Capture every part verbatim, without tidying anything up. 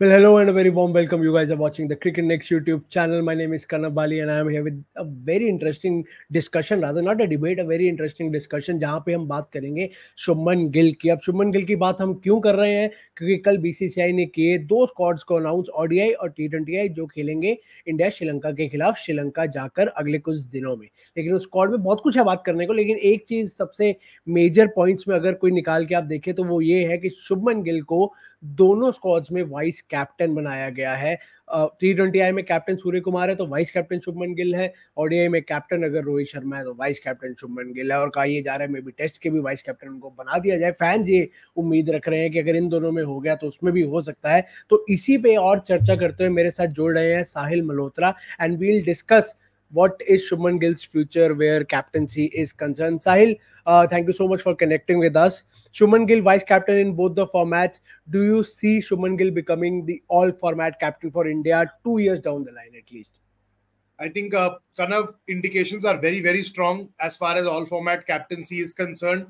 Well, hello and a very warm welcome. You guys are watching the Cricket Next YouTube channel. My name is Kanabali and I am here with a very interesting discussion, rather not a debate, a very interesting discussion, जहाँ पे हम बात करेंगे शुभमन गिल की। अब शुभमन गिल की बात हम क्यों कर रहे हैं, क्योंकि कल बीसीसीआई ने किए दो स्क्वाड्स को अनाउंस, ओडीआई और टी ट्वेंटी, जो खेलेंगे इंडिया श्रीलंका के खिलाफ, श्रीलंका जाकर अगले कुछ दिनों में। लेकिन उस स्क्वाड में बहुत कुछ है बात करने को, लेकिन एक चीज़ सबसे मेजर पॉइंट्स में अगर कोई निकाल के आप देखें तो वो ये है कि शुभमन गिल को दोनों स्क्वाड्स में वाइस कैप्टन बनाया गया है। टी ट्वेंटी आई में कैप्टन सूर्य कुमार है तो वाइस कैप्टन शुभमन गिल है, ओडीआई में कैप्टन अगर रोहित शर्मा है तो वाइस कैप्टन शुभमन गिल है, और कहा यह जा रहा है मे बी टेस्ट के भी वाइस कैप्टन उनको बना दिया जाए। फैंस ये उम्मीद रख रहे हैं कि अगर इन दोनों में हो गया तो उसमें भी हो सकता है। तो इसी पे और चर्चा करते हुए मेरे साथ जोड़ रहे हैं Sahil Malhotra, and we'll discuss what is Shubman Gill's future where captaincy is concerned. Sahil, uh, thank you so much for connecting with us. Shubman Gill, vice captain in both the formats. Do you see Shubman Gill becoming the all-format captain for India two years down the line at least? I think uh, kind of indications are very, very strong as far as all-format captaincy is concerned.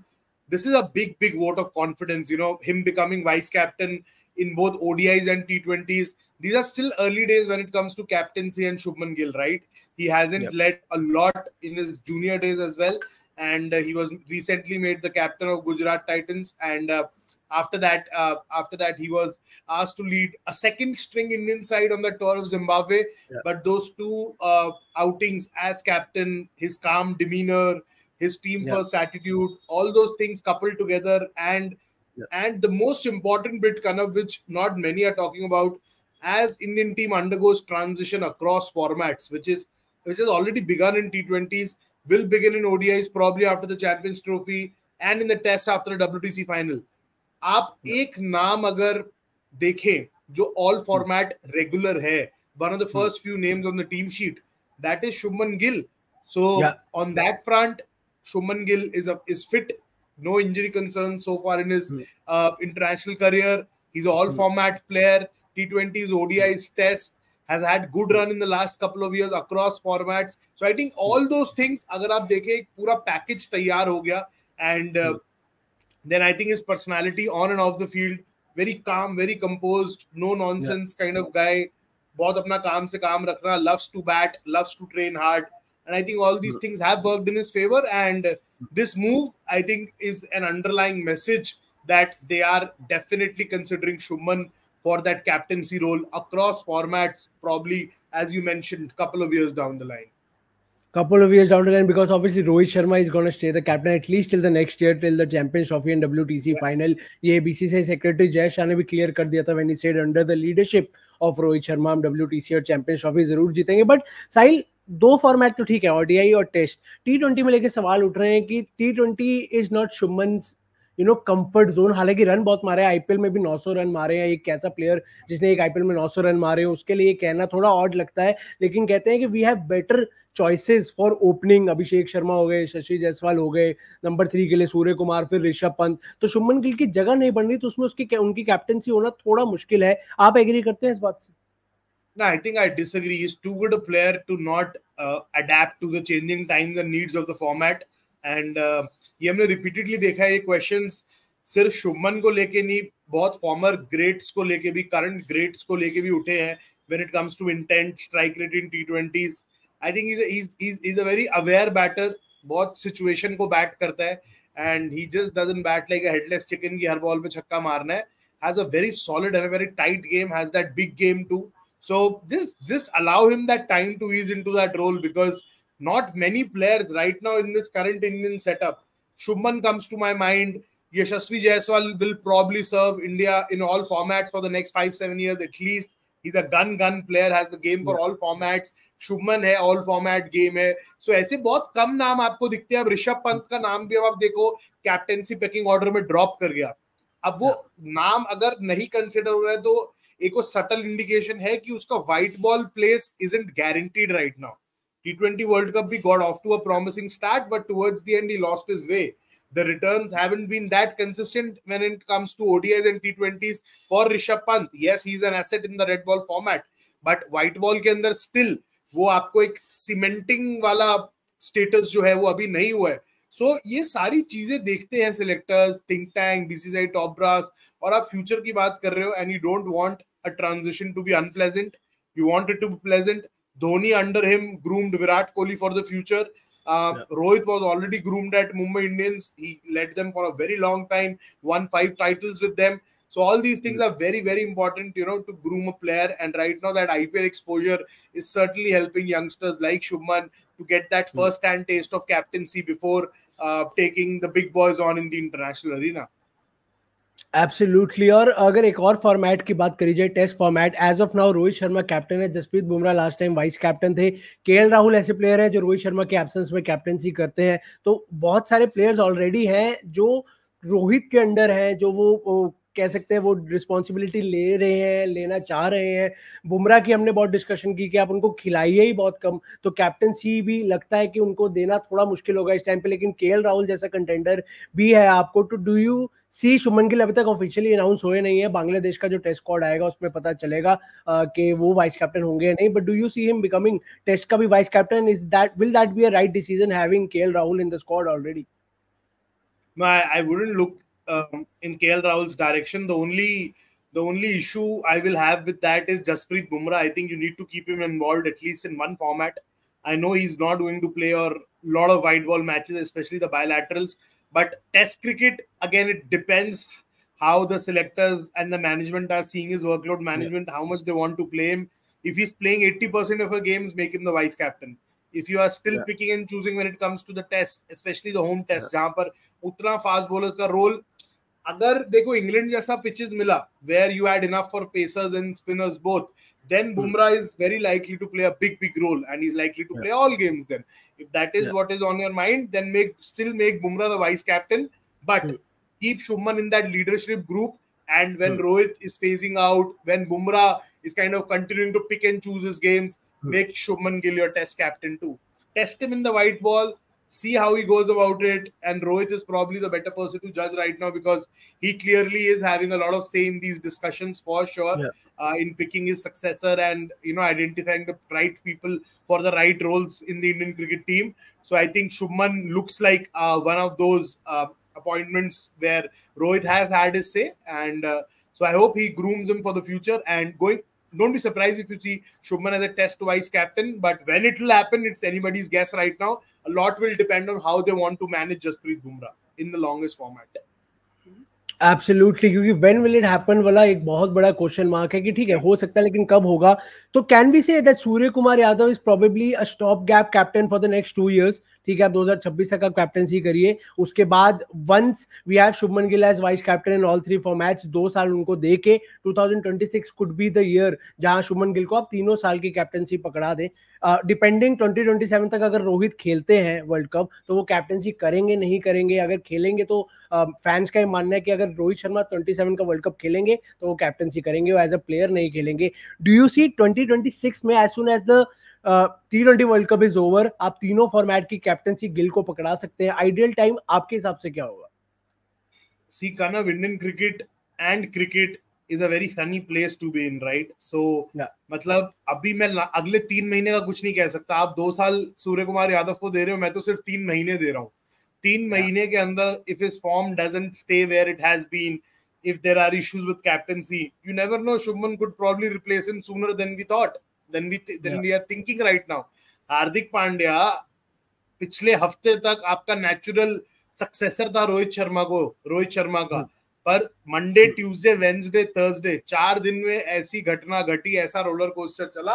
This is a big, big vote of confidence. You know, him becoming vice captain in both O D Is and T twenties. These are still early days when it comes to captaincy and Shubman Gill, right? He hasn't yep. led a lot in his junior days as well. And uh, he was recently made the captain of Gujarat Titans. And uh, after that, uh, after that, he was asked to lead a second string Indian side on the tour of Zimbabwe. Yep. But those two uh, outings as captain, his calm demeanor, his team yep. first attitude, all those things coupled together. And, yep. and the most important bit, kind of, which not many are talking about, as Indian team undergoes transition across formats, which is which has already begun in T twenties, will begin in O D Is probably after the Champions Trophy and in the Tests after the W T C final. आप एक नाम अगर देखें जो all format regular है, one of the first few names on the team sheet, that is Shubman Gill. So yeah. on that front, Shubman Gill is a, is fit, no injury concerns so far in his uh, international career. He's an all format player. T twenties, O D Is, Tests, has had good run in the last couple of years across formats. So I think all those things, अगर आप देखें, एक पूरा package तैयार हो गया, and uh, then I think his personality on and off the field, very calm, very composed, no nonsense yeah. kind of guy, बहुत अपना काम से काम रखना, loves to bat, loves to train hard, and I think all these things have worked in his favor. And this move, I think, is an underlying message that they are definitely considering Shubman for that captaincy role across formats, probably, as you mentioned, couple of years down the line. Couple of years down the line, because obviously Rohit Sharma is going to stay the captain at least till the next year, till the Champions Trophy and W T C yeah. final. Ye B C C I Secretary Jay Shah ne bhi clear kar diya tha when he said under the leadership of Rohit Sharma, W T C and Champions Trophy जरूर जीतेंगे. But Sahil, दो format तो ठीक है, O D I और test. T twenty में लेके सवाल उठ रहे हैं कि T twenty is not Shubman's you know comfort zone. हालांकि रन बहुत मारे हैं, आईपीएल में भी नौ सौ रन मारे हैं, एक ऐसा प्लेयर जिसने एक आईपीएल में नौ सौ रन मारे हैं, उसके लिए कहना थोड़ा ऑड लगता है. लेकिन कहते हैं कि we have better choices for opening, Abhishek Sharma हो गए, शशि जायसवाल हो गए, नंबर थ्री के लिए सूर्य कुमार, फिर ऋषभ पंत. तो शुभमन गिल की जगह नहीं बन रही, तो उसमें उसकी उनकी कैप्टनसी होना थोड़ा मुश्किल है. आप एग्री करते हैं इस बात से? No, I think I disagree. He's too good a player to not uh, adapt to the changing times and needs of the format. And uh, ये हमने रिपीटेडली देखा है, ये क्वेश्चंस सिर्फ शुभमन को लेके नहीं, बहुत फॉर्मर ग्रेट्स को लेके भी, करंट ग्रेट्स को लेके भी उठे हैं when it comes to intent, strike rate in T twenties. I think is is is a very aware batter, बहुत सिचुएशन को बैट करता है, and he just doesn't bat like a headless chicken की हर बॉल पे छक्का मारना है. Has a very solid and very tight game, has that big game too. So just just allow him that time to ease into that role, because not many players right now in this current Indian setup. Shubman comes to my mind. Yashasvi Jaiswal will probably serve India in all formats for the next five, seven years at least. He's a gun, gun player, has the game for yeah. all formats. Shubman है, all format game है. So ऐसे बहुत कम नाम आपको दिखते हैं. अब ऋषभ पंत का नाम भी अब आप देखो captaincy pecking order में drop कर गया. अब वो yeah. नाम अगर नहीं consider हो रहा है तो एक वो subtle indication है कि उसका white ball place isn't guaranteed right now. T twenty World Cup, he got off to a promising start, but towards the end, he lost his way. The returns haven't been that consistent when it comes to O D Is and T twenties for Rishabh Pant. Yes, he's an asset in the red ball format, but white ball ke andar still वो आपको एक cementing वाला status जो है वो अभी नहीं हुआ है। सो so, ये सारी चीजें देखते हैं selectors, think tank, BCCI top brass. और आप फ्यूचर की बात कर रहे हो and you don't want a transition to be unpleasant, you want it to be pleasant. Dhoni under him groomed Virat Kohli for the future. Rohit was already groomed at Mumbai Indians. He led them for a very long time, won five titles with them. So all these things are very, very important, you know, to groom a player. And right now that I P L exposure is certainly helping youngsters like Shubman to get that first-hand taste of captaincy before uh, taking the big boys on in the international arena. Absolutely. और अगर एक और format की बात करी जाए, test format, as of now Rohit Sharma captain है, Jasprit Bumrah last time vice captain थे, केएल राहुल ऐसे प्लेयर हैं जो रोहित शर्मा के एब्सेंस में कैप्टनसी करते हैं। तो बहुत सारे प्लेयर्स ऑलरेडी हैं जो रोहित के अंडर हैं, जो वो, वो कह सकते हैं वो रिस्पॉन्सिबिलिटी ले रहे हैं, लेना चाह रहे हैं। बुमराह की हमने बहुत डिस्कशन की कि आप उनको खिलाइए ही बहुत कम, तो कैप्टनसी भी लगता है कि उनको देना थोड़ा मुश्किल होगा इस टाइम पे। लेकिन केएल राहुल जैसा कंटेंडर भी है आपको, तो do you see Shubman Gill? अभी तक ऑफिशियली अनाउंस हुए नहीं है, बांग्लादेश का जो टेस्ट स्क्वाड आएगा उसमें पता चलेगा कि वो वाइस कैप्टन होंगे या नहीं, but do you see him becoming test का भी vice captain? Is that will that be a right decision having KL Rahul in the squad already? No, I wouldn't look Um, in K L Rahul's direction. The only the only issue I will have with that is Jasprit Bumrah. I think you need to keep him involved at least in one format. I know he's not going to play a lot of white ball matches, especially the bilaterals. But Test cricket, again, it depends how the selectors and the management are seeing his workload management, yeah. How much they want to play him. If he's playing eighty percent of your games, make him the vice captain. If you are still yeah. picking and choosing when it comes to the tests, especially the home tests, yeah. जहाँ पर उतना fast bowlers का role, अगर देखो England जैसा pitches मिला where you had enough for pacers and spinners both, then Bumrah is very likely to play a big role, and he's likely to play all games. Then, if that is what is on your mind, then make Bumrah the vice captain, but keep Shubman in that leadership group. And when Rohit is phasing out, when Bumrah is kind of continuing to pick and choose his games, make Shubman Gill your test captain too. Test him in the white ball, see how he goes about it. And Rohit is probably the better person to judge right now, because he clearly is having a lot of say in these discussions for sure, in picking his successor and, identifying the right people for the right roles in the Indian cricket team. So I think Shubman looks like uh, one of those uh, appointments where Rohit has had his say. And uh, so I hope he grooms him for the future. And going, don't be surprised if you see Shubman as a test vice captain, but when it will happen, it's anybody's guess right now. A lot will depend on how they want to manage Jasprit Bumrah in the longest format. Absolutely, क्योंकि when will it happen वाला एक बहुत बड़ा question mark है कि ठीक है हो सकता है लेकिन कब होगा। तो can be say that Surya Kumar Yadav is probably a stop gap captain for the next two years. ठीक है, आप दो हज़ार छब्बीस तक आप कैप्टनसी करिए, उसके बाद once we have Shubman Gill as vice captain in all three formats, दो साल उनको दे के twenty twenty six could be the year जहां शुभमन गिल को आप तीनों साल की कैप्टनसी पकड़ा दें। Depending uh, twenty twenty seven तक अगर रोहित खेलते हैं वर्ल्ड कप तो वो कैप्टनसी करेंगे नहीं करेंगे, अगर खेलेंगे तो फैंस uh, का ये मानना है कि अगर रोहित शर्मा ट्वेंटी सेवन का वर्ल्ड कप खेलेंगे तो वो कैप्टनसी करेंगे, वो एज अ प्लेयर नहीं खेलेंगे। Do you see twenty twenty six में as soon as the T twenty world cup is over आप तीनों फॉर्मेट की कैप्टनसी गिल को पकड़ा सकते हैं? आइडियल टाइम आपके हिसाब से क्या होगा? See Kanav, Indian cricket and cricket is a very funny place to be in, right? So मतलब अभी मैं अगले तीन महीने का कुछ नहीं कह सकता, आप दो साल सूर्य कुमार यादव को दे रहे हो, मैं तो सिर्फ तीन महीने दे रहा हूँ। तीन महीने के अंदर if his form doesn't stay where it has been, if there are issues with captaincy, you never know, Shubman could probably replace him sooner than we thought, then we then we are thinking right now. Hardik Pandya पिछले हफ्ते तक आपका natural successor था रोहित शर्मा को, रोहित शर्मा का, पर Monday Tuesday Wednesday Thursday चार दिन में ऐसी घटना घटी, ऐसा रोलर कोस्टर चला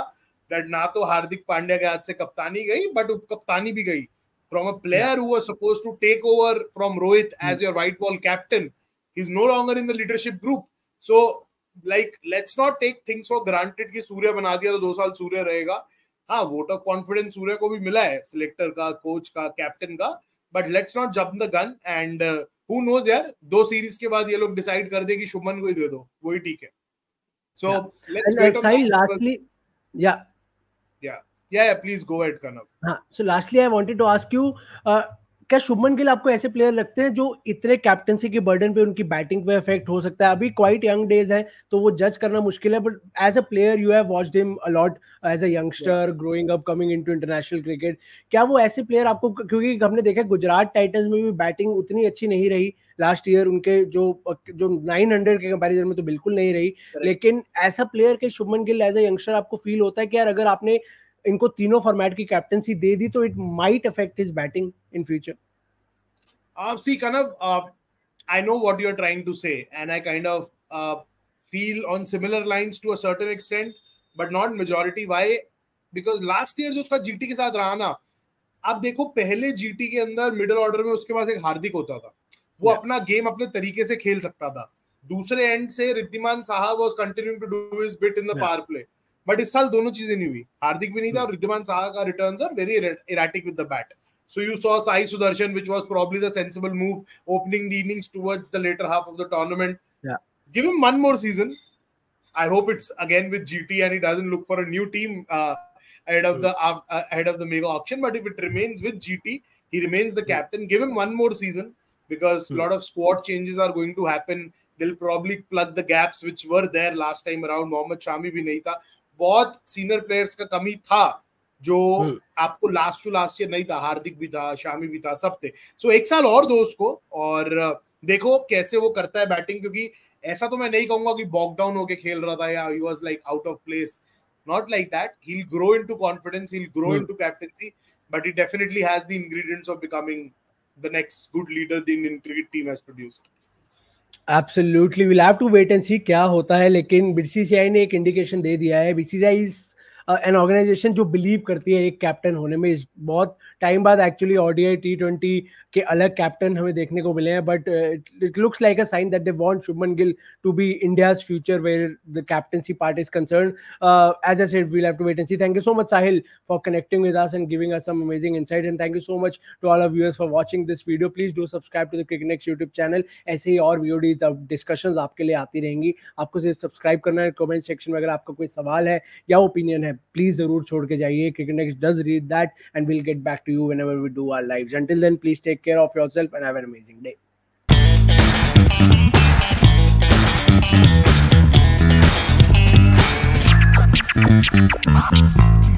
दैट ना तो हार्दिक पांड्या के हाथ से कप्तानी गई बट उप कप्तानी भी गई from a player who was supposed to take over from Rohit as your white ball captain. He's no longer in the leadership group. So, like, let's not take things for granted कि सूर्य बना दिया तो दो साल सूर्य रहेगा। हाँ, vote of confidence सूर्य को भी मिला है selector का, coach का, captain का, but let's not jump the gun and uh, who knows यार, दो series के बाद ये लोग decide कर दे कि शुभमन को ही दे दो, वही ठीक है। So yeah. let's wait on lastly, yeah, yeah. Yeah, yeah, please go ahead, Kanav. हाँ, so lastly I wanted to ask you, uh, क्या शुभमन गिल आपको ऐसे प्लेयर लगते हैं जो इतने कैप्टेंसी के बर्डन पे उनकी बैटिंग पे इफेक्ट हो सकता है? अभी क्वाइट यंग डेज है तो वो जज करना मुश्किल है, but as a player you have watched him a lot as a youngster growing up coming into international cricket, क्या वो ऐसे प्लेयर आपको, क्योंकि हमने देखा गुजरात टाइटंस में भी बैटिंग उतनी अच्छी नहीं रही लास्ट ईयर उनके जो जो नौ सौ के कंपैरिजन में तो बिल्कुल नहीं रही, लेकिन ऐसा प्लेयर के Shubman Gill as a youngster आपको फील होता है कि यार अगर आपने इनको तीनों फॉर्मेट की कैप्टेंसी दे दी तो it might affect his batting in future? आप see Kanav, I know what you are trying to say and I kind of feel on similar lines to a certain extent but not majority. Why? Because last year जो उसका GT के साथ रहा ना, आप देखो पहले जीटी के अंदर मिडिल ऑर्डर में उसके पास एक हार्दिक होता था, वो yeah. अपना गेम अपने तरीके से खेल सकता था, दूसरे एंड से Wriddhiman Saha was continuing to do his bit in the power play, but इस साल दोनों चीजें नहीं हुई, हार्दिक भी नहीं था और रिद्धिमान साहा का returns are very erratic with the bat, so you saw Sai Sudharsan which was probably the sensible move opening the innings towards the latter half of the tournament. Give him one more season, I hope it's again with GT and he doesn't look for a new team ahead of the uh, ahead of the mega auction, but if it remains with G T, he remains the captain. Give him one more season because a lot of squad changes are going to happen. They'll probably plug the gaps which were there last time around. Mohammad Shami भी नहीं था, बहुत senior players का कमी था जो आपको last to last year नहीं था, हार्दिक भी था, शामी भी था, सब थे, so एक साल और दो उसको और देखो कैसे वो करता है बैटिंग, क्योंकि ऐसा तो मैं नहीं कहूँगा कि bogged down होके खेल रहा था या he was like out of place. Not like that. He'll grow into confidence. He'll grow mm. into captaincy. But he definitely has the ingredients of becoming the next good leader the Indian cricket team has produced. Absolutely. We'll have to wait and see क्या होता है. लेकिन B C C I ने एक indication दे दिया है. B C C I is an organisation जो believe करती है एक कैप्टन होने में, इस बहुत टाइम बाद एक्चुअली ओडीआई टी ट्वेंटी के अलग कैप्टन हमें देखने को मिले हैं, but it looks like a sign that they want Shubman Gill to be India's future where the captaincy part is concern. As I said, we will have to wait and see. Thank you so much Sahil for connecting with us and giving us some amazing insight, and thank you so much to all our viewers for watching this video. Please do subscribe to the cricket next YouTube channel, ऐसे ही और videos discussions आपके लिए आती रहेंगी, आपको सिर्फ subscribe करना है। कमेंट सेक्शन में अगर आपका कोई सवाल है या ओपिनियन है प्लीज जरूर छोड़ के जाइए। Cricket next does read that and will get back to you whenever we do our lives. Until then please take care of yourself and have an amazing day. Thank you.